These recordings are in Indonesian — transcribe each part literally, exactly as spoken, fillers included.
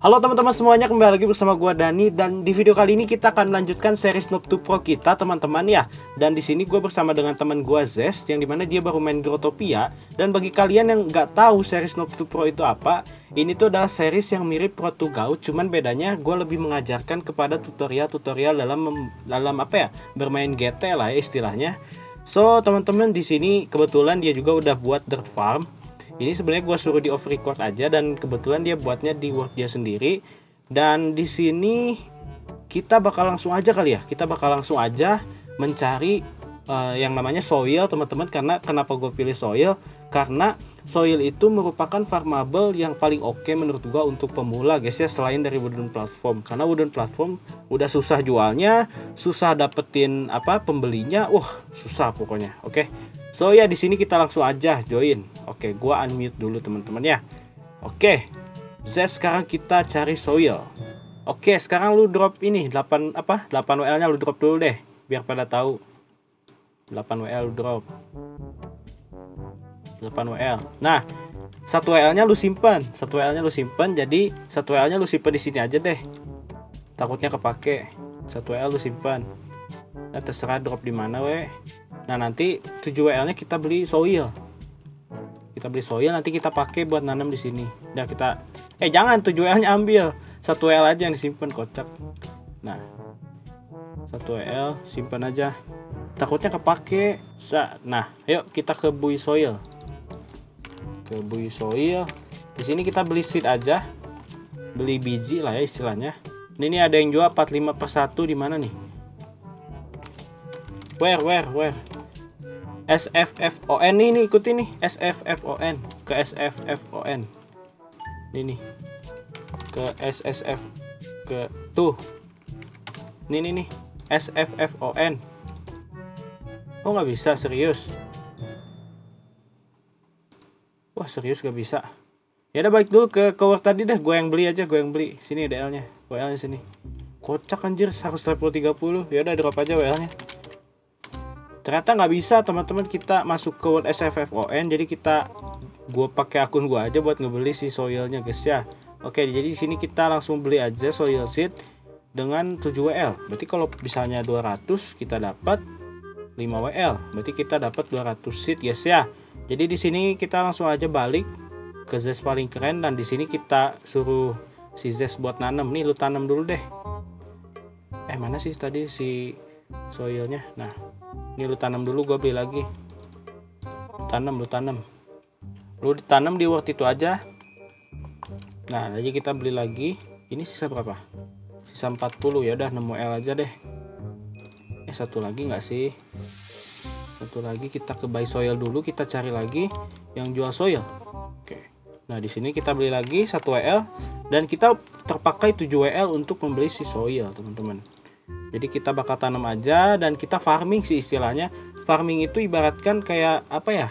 Halo teman-teman semuanya, kembali lagi bersama gua Dani, dan di video kali ini kita akan melanjutkan series Noob To Pro kita, teman-teman ya. Dan di sini gua bersama dengan teman gua Zest, yang dimana dia baru main Growtopia. Dan bagi kalian yang nggak tahu series Noob To Pro itu apa, ini tuh adalah series yang mirip Pro To Gaut, cuman bedanya gua lebih mengajarkan kepada tutorial-tutorial dalam dalam apa ya, bermain G T lah ya istilahnya. So teman-teman, di sini kebetulan dia juga udah buat Dirt Farm. Ini sebenarnya gue suruh di off record aja, dan kebetulan dia buatnya di word dia sendiri. Dan di sini kita bakal langsung aja kali ya. Kita bakal langsung aja mencari uh, yang namanya soil, teman-teman. Karena kenapa gue pilih soil? Karena soil itu merupakan farmable yang paling oke menurut gue untuk pemula, guys ya. Selain dari wooden platform, karena wooden platform udah susah jualnya, susah dapetin apa pembelinya. Wah, uh, susah pokoknya. Oke. Okay. So ya, di sini kita langsung aja join. Oke, gua unmute dulu teman-teman ya. Oke. Zest, sekarang kita cari soil. Oke, sekarang lu drop ini delapan apa? delapan W L-nya lu drop dulu deh, biar pada tahu. delapan W L lu drop. delapan W L. Nah, satu W L-nya lu simpan. satu W L-nya lu simpan. Jadi satu W L-nya lu simpan di sini aja deh. Takutnya kepake. satu W L lu simpan. Nah, terserah drop di mana, weh. Nah, nanti tujuh W L-nya kita beli soil. Kita beli soil, nanti kita pakai buat nanam di sini. Nah, kita eh jangan tujuh W L-nya ambil. satu W L aja yang disimpan, kocak. Nah. satu W L simpan aja. Takutnya kepake. Nah, ayo kita ke buy soil. Ke buy soil. Di sini kita beli seed aja. Beli biji lah ya istilahnya. Ini, ini ada yang jual empat puluh lima per satu di mana nih? Where where where? S F F O N nih, nih ikuti nih, S F F O N ke S F F O N ini nih, ke S S F ke tuh ini nih nih S F F O N. Oh nggak bisa, serius? Wah serius nggak bisa? Ya udah balik dulu ke keyword tadi dah, gue yang beli aja, gue yang beli. Sini D L-nya, W L-nya sini. Kocak anjir, harus level tiga puluh. Ya udah drop aja W L-nya. Ternyata nggak bisa teman-teman, kita masuk ke word S F F O N, jadi kita gue pakai akun gue aja buat ngebeli si soilnya guys ya. Oke, jadi di sini kita langsung beli aja soil seed dengan tujuh W L. Berarti kalau misalnya dua ratus kita dapat lima W L, berarti kita dapat dua ratus seed guys ya. Jadi di sini kita langsung aja balik ke Zest paling keren, dan di sini kita suruh si Zest buat nanam. Nih lu tanam dulu deh. Eh mana sih tadi si soilnya? Nah, ini lu tanam dulu, gue beli lagi. Tanam, lu tanam. Lu ditanam di world itu aja. Nah, jadi kita beli lagi. Ini sisa berapa? Sisa empat puluh, ya udah enam W L aja deh. Eh, satu lagi nggak sih? Satu lagi kita ke buy soil dulu, kita cari lagi yang jual soil. Oke. Nah, di sini kita beli lagi satu W L, dan kita terpakai tujuh W L untuk membeli si soil, teman-teman. Jadi kita bakal tanam aja, dan kita farming sih istilahnya. Farming itu ibaratkan kayak apa ya?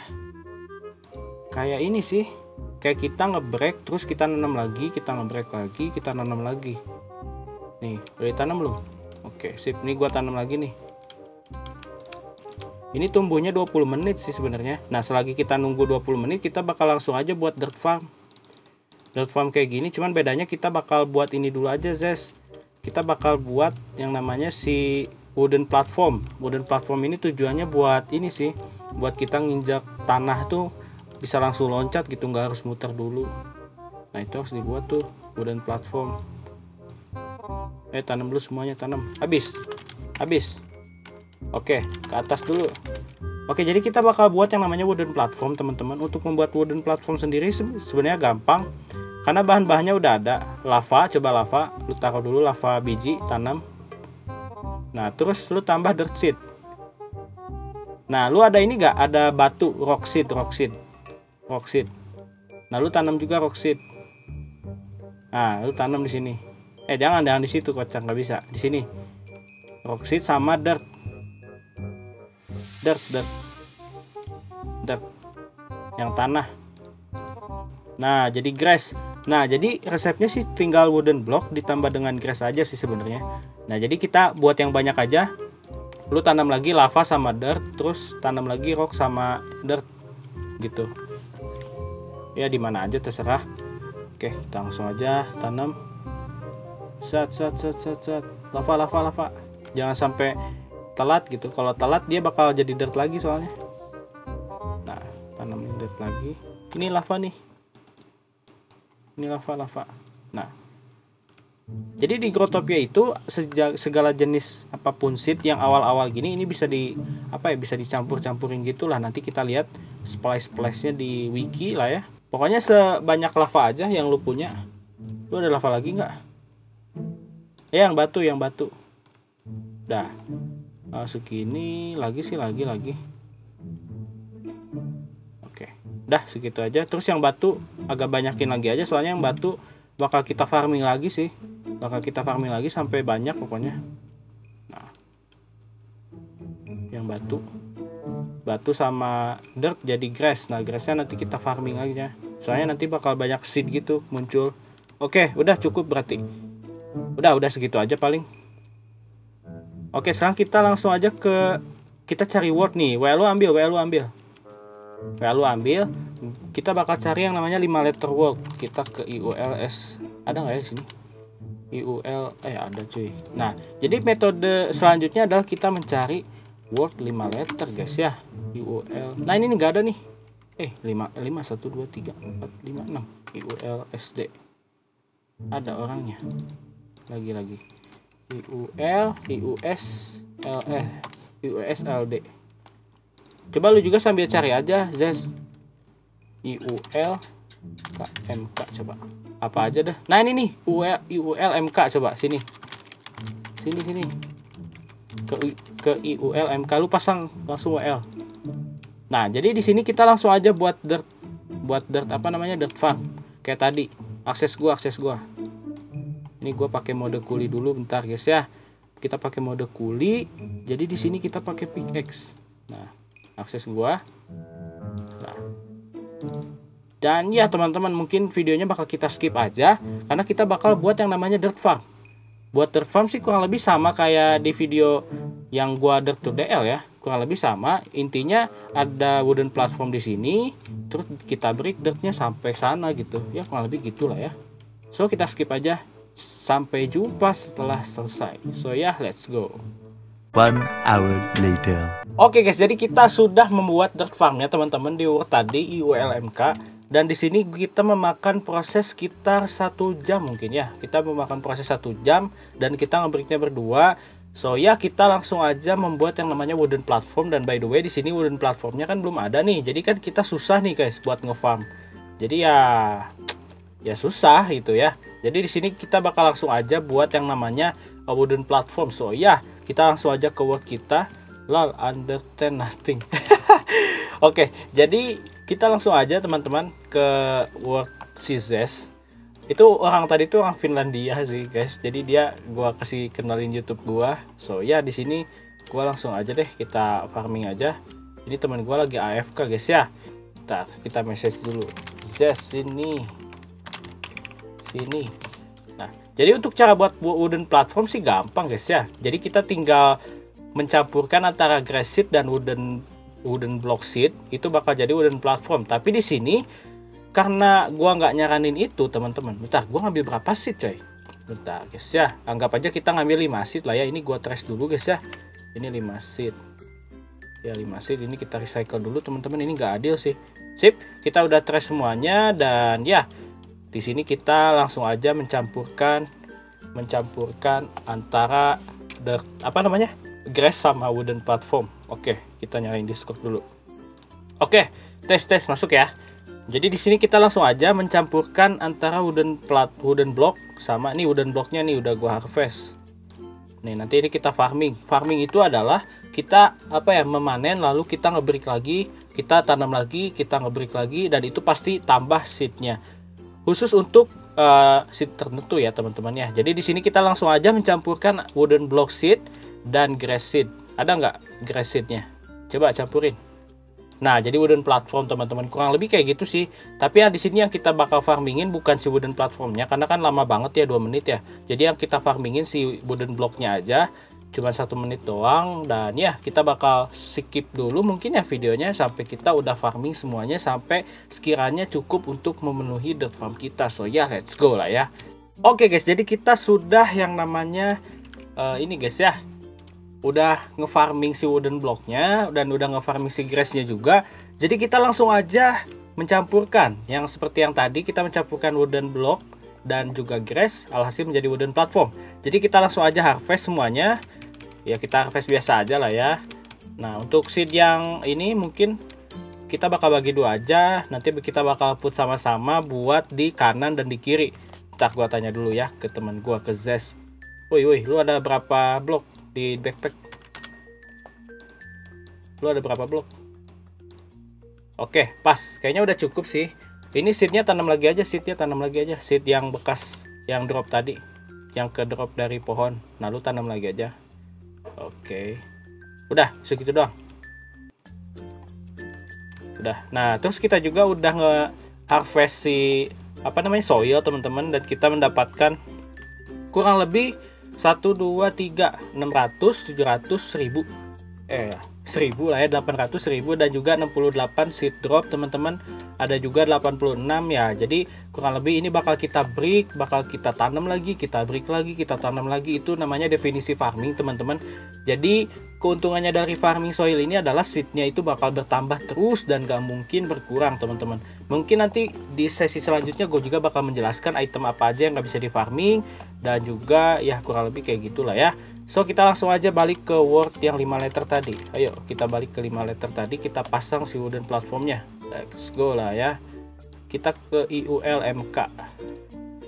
Kayak ini sih. Kayak kita nge-break, terus kita nanam lagi, kita nge-break lagi, kita nanam lagi. Nih, udah tanam belum? Oke, sip. Nih gua tanam lagi nih. Ini tumbuhnya dua puluh menit sih sebenarnya. Nah, selagi kita nunggu dua puluh menit, kita bakal langsung aja buat dirt farm. Dirt farm kayak gini, cuman bedanya kita bakal buat ini dulu aja, Zest. Kita bakal buat yang namanya si wooden platform. Wooden platform ini tujuannya buat ini sih, buat kita nginjak tanah tuh bisa langsung loncat gitu, nggak harus muter dulu. Nah itu harus dibuat tuh wooden platform. Eh tanam dulu semuanya, tanam. Habis, habis. Oke, ke atas dulu. Oke, jadi kita bakal buat yang namanya wooden platform teman-teman. Untuk membuat wooden platform sendiri sebenarnya gampang. Karena bahan-bahannya udah ada. Lava, coba lava, lu taruh dulu lava biji, tanam. Nah, terus lu tambah dirt seed. Nah, lu ada ini gak? Ada batu, rock seed, rock seed. Rock seed. Nah, lu tanam juga rock seed. Nah, lu tanam di sini. Eh, jangan, jangan di situ, kocak, nggak bisa. Di sini. Rock seed sama dirt. Dirt, dirt. Dirt. Yang tanah. Nah, jadi grass. Nah, jadi resepnya sih tinggal wooden block ditambah dengan grass aja sih sebenarnya. Nah, jadi kita buat yang banyak aja. Lu tanam lagi lava sama dirt, terus tanam lagi rock sama dirt gitu. Ya di mana aja terserah. Oke, kita langsung aja tanam. Zat, zat, zat, zat, zat. Lava, lava, lava. Jangan sampai telat gitu. Kalau telat dia bakal jadi dirt lagi soalnya. Nah, tanamin dirt lagi. Ini lava nih. Ini lava, lava. Nah. Jadi di Growtopia itu segala jenis apapun seed yang awal-awal gini ini bisa di apa ya, bisa dicampur-campurin gitulah. Nanti kita lihat splash-splashnya di wiki lah ya. Pokoknya sebanyak lava aja yang lu punya. Lu ada lava lagi nggak? Eh, yang batu, yang batu. Dah. Uh, segini lagi sih lagi lagi. Oke. Dah segitu aja. Terus yang batu agak banyakin lagi aja soalnya yang batu bakal kita farming lagi sih, bakal kita farming lagi sampai banyak pokoknya. Nah, yang batu, batu sama dirt jadi grass. Nah, grassnya nanti kita farming lagi ya. Soalnya nanti bakal banyak seed gitu muncul. Oke, udah cukup berarti. Udah, udah segitu aja paling. Oke, sekarang kita langsung aja ke kita cari word nih. W L U ambil, W L U ambil. W L U ambil. Kita bakal cari yang namanya lima letter word. Kita ke I U L S. Ada nggak ya sini? I U L eh ada cuy. Nah, jadi metode selanjutnya adalah kita mencari word lima letter guys ya. I U L. Nah, ini nggak ada nih. Eh, lima lima satu dua tiga empat lima enam I U L S D. Ada orangnya. Lagi-lagi. I U L, I U S L S, I U S L D. Coba lu juga sambil cari aja Zest. I U L K M K coba apa aja dah. Nah ini nih I U L M K coba sini sini sini ke ke I U L M K lu pasang langsung W L. Nah jadi di sini kita langsung aja buat dirt buat dirt apa namanya dirt farm kayak tadi. Akses gua akses gua ini gua pakai mode kuli dulu bentar guys ya. Kita pakai mode kuli jadi di sini kita pakai pickaxe. Nah akses gua. Dan ya teman-teman mungkin videonya bakal kita skip aja karena kita bakal buat yang namanya dirt farm. Buat dirt farm sih kurang lebih sama kayak di video yang gua dirt to D L ya, kurang lebih sama. Intinya ada wooden platform di sini, terus kita break dirtnya sampai sana gitu. Ya kurang lebih gitulah ya. So kita skip aja. Sampai jumpa setelah selesai. So ya yeah, let's go. One hour later. Oke guys, jadi kita sudah membuat dirt farmnya teman-teman di word tadi I U L M K. Dan di sini kita memakan proses sekitar satu jam mungkin ya. Kita memakan proses satu jam dan kita nge-breaknya berdua. So ya kita langsung aja membuat yang namanya wooden platform. Dan by the way di sini wooden platformnya kan belum ada nih. Jadi kan kita susah nih guys buat nge-farm. Jadi ya ya susah gitu ya. Jadi di sini kita bakal langsung aja buat yang namanya wooden platform. So ya kita langsung aja ke word kita. Lol understand nothing. Oke, jadi kita langsung aja teman-teman ke word si Zest. Itu orang tadi tuh orang Finlandia sih guys. Jadi dia gua kasih kenalin YouTube gua. So ya di sini gua langsung aja deh kita farming aja. Ini teman gua lagi A F K guys ya. Bentar, kita message dulu. Zest sini. Sini. Nah, jadi untuk cara buat wooden platform sih gampang guys ya. Jadi kita tinggal mencampurkan antara grass seed dan wooden wooden block seed itu bakal jadi wooden platform. Tapi di sini karena gua nggak nyaranin itu teman-teman. Bentar, gua ngambil berapa seed coy? Bentar guys ya. Anggap aja kita ngambil lima seed lah ya. Ini gua trash dulu guys ya. Ini lima seed. Ya lima seed ini kita recycle dulu teman-teman. Ini nggak adil sih. Sip, kita udah trash semuanya dan ya di sini kita langsung aja mencampurkan mencampurkan antara dirt apa namanya? Grass sama wooden platform. Oke, kita nyalain Discord dulu. Oke, tes tes masuk ya. Jadi di sini kita langsung aja mencampurkan antara wooden plat wooden block sama nih wooden blocknya nih udah gua harvest. Nih nanti ini kita farming. Farming itu adalah kita apa ya memanen lalu kita nge-break lagi, kita tanam lagi, kita nge-break lagi dan itu pasti tambah seednya. Khusus untuk uh, seed tertentu ya teman-teman ya. Jadi di sini kita langsung aja mencampurkan wooden block seed dan grass seed. Ada nggak grass seednya? Coba campurin. Nah jadi wooden platform teman-teman kurang lebih kayak gitu sih. Tapi yang di sini yang kita bakal farmingin bukan si wooden platformnya karena kan lama banget ya dua menit ya. Jadi yang kita farmingin si wooden blocknya aja cuma satu menit doang dan ya kita bakal skip dulu mungkin ya videonya sampai kita udah farming semuanya sampai sekiranya cukup untuk memenuhi dirt farm kita. So ya let's go lah ya. Oke guys, jadi kita sudah yang namanya uh, ini guys ya, udah ngefarming si wooden blocknya dan udah ngefarming si grassnya juga. Jadi kita langsung aja mencampurkan yang seperti yang tadi, kita mencampurkan wooden block dan juga grass, alhasil menjadi wooden platform. Jadi kita langsung aja harvest semuanya ya, kita harvest biasa aja lah ya. Nah untuk seed yang ini mungkin kita bakal bagi dua aja, nanti kita bakal put sama-sama buat di kanan dan di kiri. Ntar gua tanya dulu ya ke teman gua, ke Zest. Woi woi, lu ada berapa blok di backpack? Lu ada berapa blok? Oke, pas. Kayaknya udah cukup sih. Ini seednya tanam lagi aja, seednya tanam lagi aja. Seed yang bekas, yang drop tadi, yang ke drop dari pohon. Nah, lu tanam lagi aja. Oke. Udah, segitu doang. Udah. Nah, terus kita juga udah nge-harvest si apa namanya soil, teman-teman, dan kita mendapatkan kurang lebih satu, dua, tiga, enam ratus, tujuh ratus, seribu eh seribu lah ya, delapan ratus, seribu dan juga enam puluh delapan seed drop teman-teman, ada juga delapan puluh enam ya. Jadi kurang lebih ini bakal kita break, bakal kita tanam lagi, kita break lagi, kita tanam lagi. Itu namanya definisi farming teman-teman. Jadi keuntungannya dari farming soil ini adalah seednya itu bakal bertambah terus dan gak mungkin berkurang teman-teman. Mungkin nanti di sesi selanjutnya gue juga bakal menjelaskan item apa aja yang gak bisa di farming, dan juga ya kurang lebih kayak gitulah ya. So kita langsung aja balik ke word yang lima letter tadi. Ayo kita balik ke lima letter tadi, kita pasang si wooden platformnya. Let's go lah ya. Kita ke I U L M K.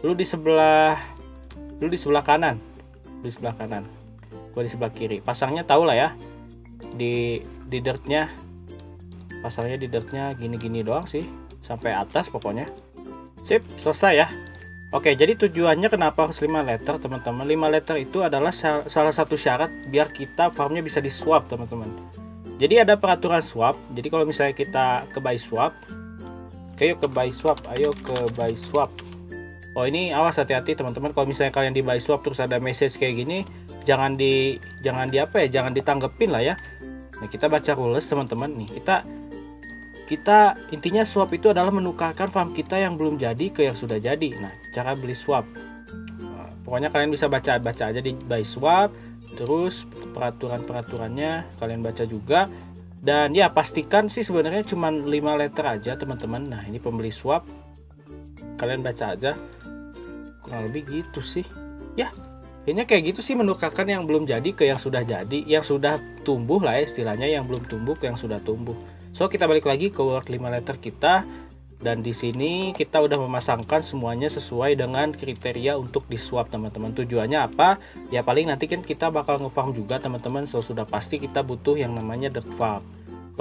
Lu di sebelah, lu di sebelah kanan, lu di sebelah kanan, gue di sebelah kiri. Pasangnya tau lah ya, di di dirtnya, pasangnya di dirtnya gini-gini doang sih, sampai atas pokoknya. Sip, selesai ya. Oke, jadi tujuannya kenapa harus lima letter teman-teman? lima letter itu adalah salah satu syarat biar kita farmnya bisa di swap teman-teman. Jadi ada peraturan swap. Jadi kalau misalnya kita ke buy swap, ayo ke buy swap, ayo ke buy swap. Oh ini awas, hati-hati teman-teman. Kalau misalnya kalian di buy swap terus ada message kayak gini, jangan di jangan di apa ya, jangan ditanggepin lah ya. Nah kita baca rules teman-teman nih. Kita kita intinya swap itu adalah menukarkan farm kita yang belum jadi ke yang sudah jadi. Nah cara beli swap, nah, pokoknya kalian bisa baca baca aja di buy swap, terus peraturan peraturannya kalian baca juga. Dan ya pastikan sih sebenarnya cuma lima letter aja teman-teman. Nah ini pembeli swap, kalian baca aja, kurang lebih gitu sih ya. Kayaknya kayak gitu sih, menukarkan yang belum jadi ke yang sudah jadi, yang sudah tumbuh lah ya, istilahnya yang belum tumbuh ke yang sudah tumbuh. So kita balik lagi ke word lima letter kita, dan di sini kita udah memasangkan semuanya sesuai dengan kriteria untuk di swap teman-teman. Tujuannya apa? Ya paling nanti kan kita bakal ngefarm juga teman-teman, so sudah pasti kita butuh yang namanya dirt farm.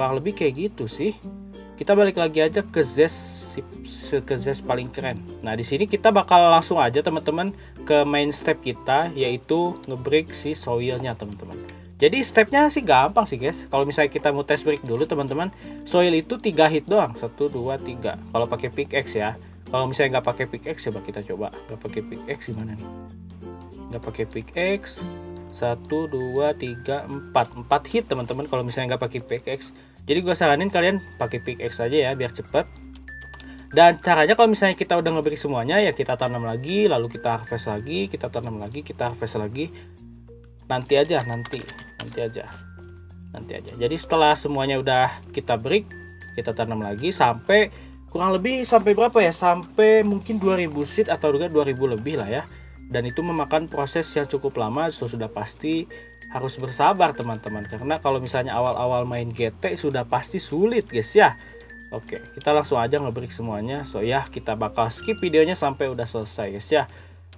Kurang lebih kayak gitu sih. Kita balik lagi aja ke Zest, ke Zest paling keren. Nah di sini kita bakal langsung aja teman-teman ke main step kita, yaitu ngebreak si soilnya teman-teman. Jadi stepnya sih gampang sih guys. Kalau misalnya kita mau test break dulu teman-teman, soil itu tiga hit doang, satu, dua, tiga. Kalau pakai pickaxe ya. Kalau misalnya nggak pakai pickaxe, coba kita coba. Nggak pakai pickaxe gimana nih? Nggak pakai pickaxe, satu, dua, tiga, empat, empat hit teman-teman. Kalau misalnya nggak pakai pickaxe, jadi gue saranin kalian pakai pickaxe aja ya, biar cepet. Dan caranya kalau misalnya kita udah ngebreak semuanya ya, kita tanam lagi, lalu kita harvest lagi, kita tanam lagi, kita harvest lagi. Nanti aja, nanti. nanti aja nanti aja jadi setelah semuanya udah kita break, kita tanam lagi sampai kurang lebih sampai berapa ya, sampai mungkin dua ribu seed atau juga dua ribu lebih lah ya. Dan itu memakan proses yang cukup lama, so sudah pasti harus bersabar teman-teman, karena kalau misalnya awal-awal main G T sudah pasti sulit guys ya. Oke, kita langsung aja nge-break semuanya. So ya kita bakal skip videonya sampai udah selesai guys ya.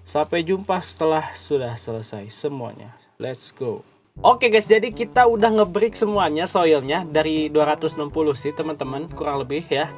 Sampai jumpa setelah sudah selesai semuanya. Let's go. Oke guys, jadi kita udah ngebreak semuanya soilnya dari dua ratus enam puluh sih teman-teman, kurang lebih ya.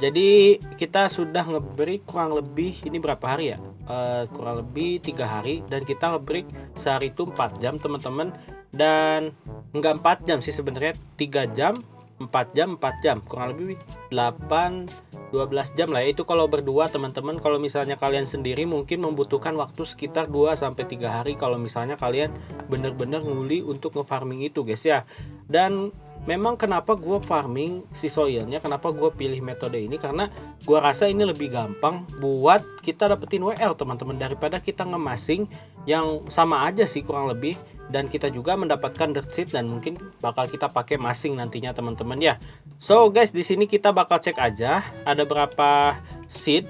Jadi kita sudah ngebreak kurang lebih ini berapa hari ya? Uh, kurang lebih tiga hari, dan kita ngebreak sehari itu empat jam teman-teman. Dan enggak empat jam sih sebenarnya, tiga jam, empat jam, empat jam, kurang lebih delapan, dua belas jam lah ya. Itu kalau berdua teman-teman. Kalau misalnya kalian sendiri mungkin membutuhkan waktu sekitar dua sampai tiga hari kalau misalnya kalian bener-bener nguli untuk ngefarming itu guys ya. Dan memang kenapa gue farming si soilnya, kenapa gue pilih metode ini, karena gue rasa ini lebih gampang buat kita dapetin W L teman-teman, daripada kita ngemasing yang sama aja sih kurang lebih. Dan kita juga mendapatkan dirt sheet dan mungkin bakal kita pakai masing nantinya teman-teman ya. So guys, di sini kita bakal cek aja ada berapa sheet.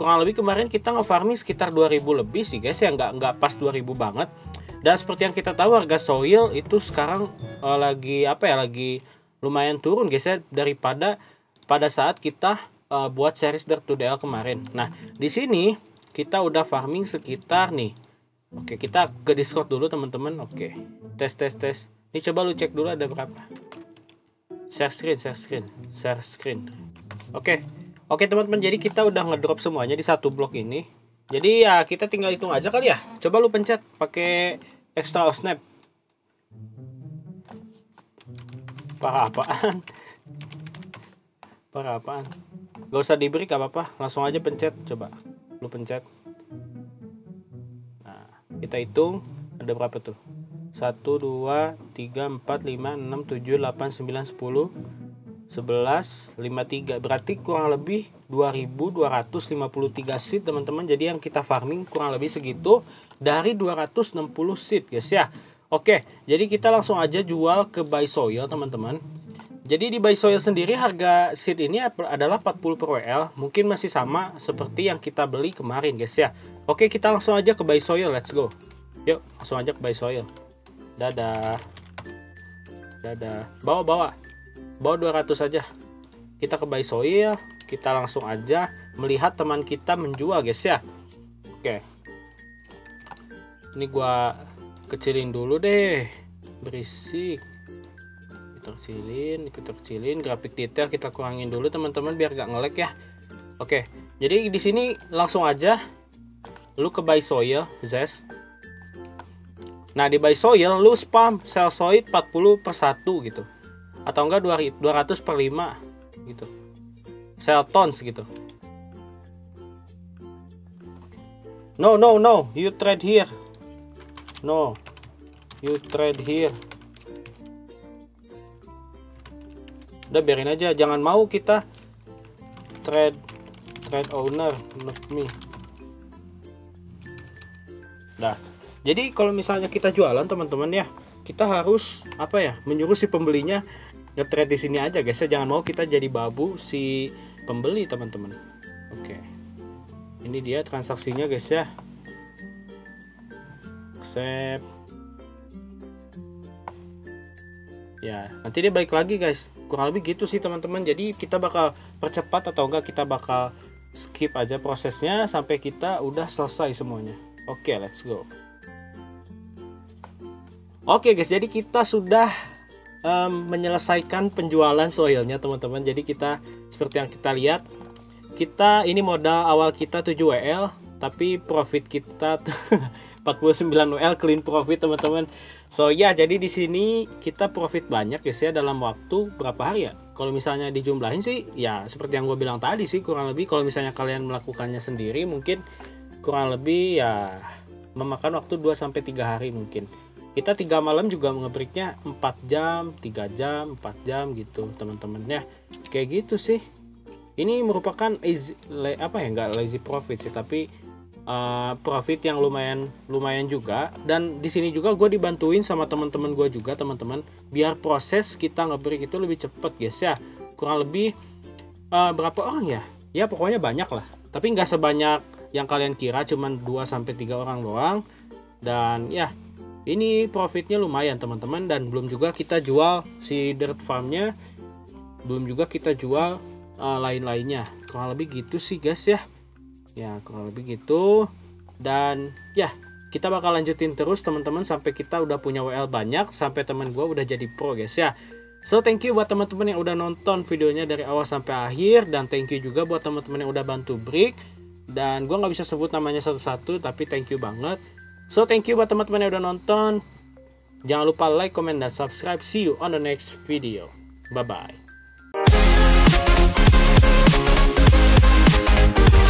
Kurang lebih kemarin kita ngefarming sekitar dua ribu lebih sih guys ya, nggak nggak pas dua ribu banget. Dan seperti yang kita tahu harga soil itu sekarang uh, lagi apa ya, lagi lumayan turun guys ya, daripada pada saat kita uh, buat series Dirt to D L kemarin. Nah, di sini kita udah farming sekitar nih. Oke, kita ke Discord dulu teman-teman. Oke. Tes tes tes. Ini coba lu cek dulu ada berapa. Share screen, share screen, share screen. Oke. Oke teman-teman, jadi kita udah ngedrop semuanya di satu blok ini. Jadi ya kita tinggal hitung aja kali ya. Coba lu pencet pakai extra snap. Parah apaan? Parah apaan? Gak usah diberi gak apa-apa. Langsung aja pencet. Coba lu pencet. Nah, kita hitung ada berapa tuh? satu, dua, tiga, empat, lima, enam, tujuh, delapan, sembilan, sepuluh, sebelas, lima puluh tiga, berarti kurang lebih dua ribu dua ratus lima puluh tiga seed teman-teman. Jadi yang kita farming kurang lebih segitu dari dua ratus enam puluh seed guys ya. Oke, jadi kita langsung aja jual ke buy soil teman-teman. Jadi di buy soil sendiri harga seed ini adalah empat puluh per W L, mungkin masih sama seperti yang kita beli kemarin guys ya. Oke, kita langsung aja ke buy soil, let's go. Yuk, langsung aja ke buy soil. Dadah. Dadah. Bawa-bawa. Bawa dua ratus aja. Kita ke buy soil, kita langsung aja melihat teman kita menjual guys ya. Oke. Ini gua kecilin dulu deh. Berisik. Kita kecilin, kita kecilin grafik detail, kita kurangin dulu teman-teman biar gak nge-lag ya. Oke. Jadi di sini langsung aja lu ke buy soil, Zest. Nah, di buy soil lu spam sell soil empat puluh per satu gitu. Atau enggak dua ratus per lima gitu, sell tons gitu. No no no, you trade here. No, you trade here. Udah biarin aja, jangan mau kita trade trade owner not me. Nah, jadi kalau misalnya kita jualan teman-teman ya, kita harus apa ya, menyuruh si pembelinya nge-trade di sini aja guys ya, jangan mau kita jadi babu si pembeli teman-teman. Oke, ini dia transaksinya guys ya. Accept. Ya, nanti dia balik lagi guys. Kurang lebih gitu sih teman-teman. Jadi kita bakal percepat atau enggak kita bakal skip aja prosesnya sampai kita udah selesai semuanya. Oke, let's go. Oke guys, jadi kita sudah Um, menyelesaikan penjualan soilnya teman-teman. Jadi kita seperti yang kita lihat, kita ini modal awal kita tujuh W L, tapi profit kita empat puluh sembilan W L clean profit teman-teman. So ya, yeah, jadi di sini kita profit banyak guys ya dalam waktu berapa hari ya? Kalau misalnya dijumlahin sih ya seperti yang gue bilang tadi sih, kurang lebih kalau misalnya kalian melakukannya sendiri mungkin kurang lebih ya memakan waktu dua sampai tiga hari mungkin. Kita tiga malam juga nge-breaknya empat jam, tiga jam, empat jam gitu teman-teman ya. Kayak gitu sih. Ini merupakan easy, le, apa ya, enggak lazy profit sih, tapi uh, profit yang lumayan lumayan juga. Dan di sini juga gue dibantuin sama teman-teman gue juga teman-teman, biar proses kita nge-break itu lebih cepet guys ya. Kurang lebih uh, berapa orang ya? Ya pokoknya banyak lah. Tapi nggak sebanyak yang kalian kira, cuman dua sampai tiga orang doang. Dan ya ini profitnya lumayan teman-teman, dan belum juga kita jual si dirt farmnya, belum juga kita jual uh, lain-lainnya. Kurang lebih gitu sih guys ya. Ya kurang lebih gitu. Dan ya kita bakal lanjutin terus teman-teman sampai kita udah punya W L banyak, sampai teman gue udah jadi pro guys ya. So thank you buat teman-teman yang udah nonton videonya dari awal sampai akhir, dan thank you juga buat teman-teman yang udah bantu break. Dan gue nggak bisa sebut namanya satu-satu, tapi thank you banget. So thank you buat teman-teman yang udah nonton. Jangan lupa like, comment, dan subscribe. See you on the next video. Bye-bye.